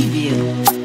preview.